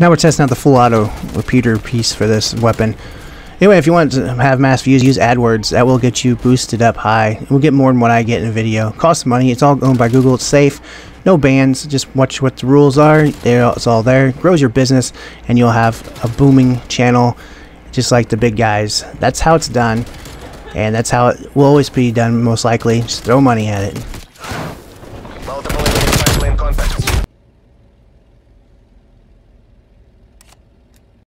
Now we're testing out the full auto repeater piece for this weapon. Anyway, if you want to have mass views, use AdWords. That will get you boosted up high. We'll get more than what I get in a video. Costs money. It's all owned by Google. It's safe. No bans. Just watch what the rules are. It's all there. Grows your business, and you'll have a booming channel just like the big guys. That's how it's done, and that's how it will always be done most likely. Just throw money at it.